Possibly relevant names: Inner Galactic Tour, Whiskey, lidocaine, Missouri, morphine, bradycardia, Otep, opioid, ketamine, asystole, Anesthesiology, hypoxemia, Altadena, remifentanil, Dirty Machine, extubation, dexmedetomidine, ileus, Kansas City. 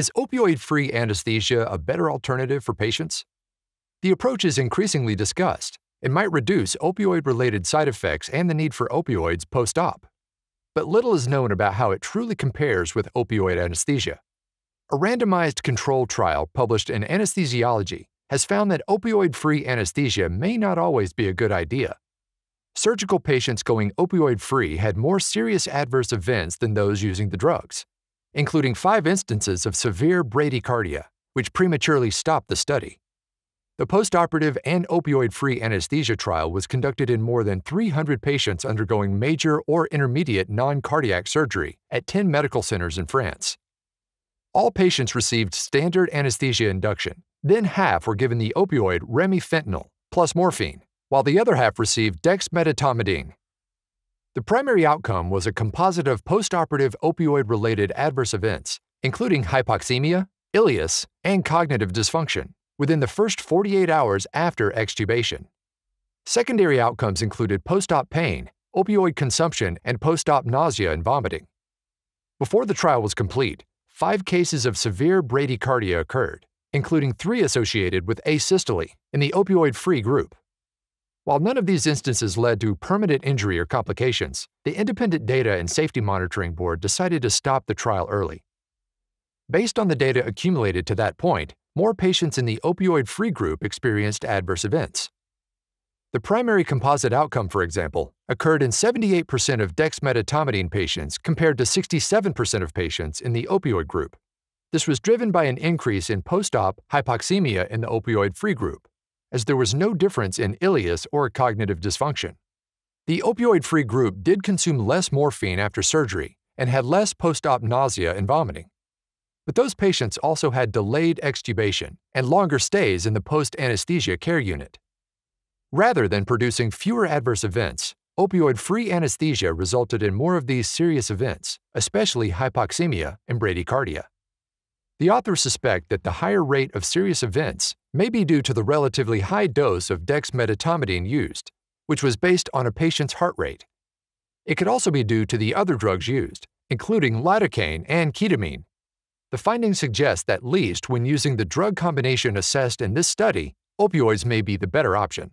Is opioid-free anesthesia a better alternative for patients? The approach is increasingly discussed. It might reduce opioid-related side effects and the need for opioids post-op. But little is known about how it truly compares with opioid anesthesia. A randomized control trial published in Anesthesiology has found that opioid-free anesthesia may not always be a good idea. Surgical patients going opioid-free had more serious adverse events than those using the drugs, including 5 instances of severe bradycardia, which prematurely stopped the study. The postoperative and opioid-free anesthesia trial was conducted in more than 300 patients undergoing major or intermediate non-cardiac surgery at 10 medical centers in France. All patients received standard anesthesia induction, then half were given the opioid remifentanil plus morphine, while the other half received dexmedetomidine. The primary outcome was a composite of postoperative opioid-related adverse events, including hypoxemia, ileus, and cognitive dysfunction, within the first 48 hours after extubation. Secondary outcomes included post-op pain, opioid consumption, and post-op nausea and vomiting. Before the trial was complete, 5 cases of severe bradycardia occurred, including 3 associated with asystole in the opioid-free group. While none of these instances led to permanent injury or complications, the Independent Data and Safety Monitoring Board decided to stop the trial early. Based on the data accumulated to that point, more patients in the opioid-free group experienced adverse events. The primary composite outcome, for example, occurred in 78% of dexmedetomidine patients compared to 67% of patients in the opioid group. This was driven by an increase in post-op hypoxemia in the opioid-free group, as there was no difference in ileus or cognitive dysfunction. The opioid-free group did consume less morphine after surgery and had less post-op nausea and vomiting. But those patients also had delayed extubation and longer stays in the post-anesthesia care unit. Rather than producing fewer adverse events, opioid-free anesthesia resulted in more of these serious events, especially hypoxemia and bradycardia. The authors suspect that the higher rate of serious events may be due to the relatively high dose of dexmedetomidine used, which was based on a patient's heart rate. It could also be due to the other drugs used, including lidocaine and ketamine. The findings suggest that at least when using the drug combination assessed in this study, opioids may be the better option.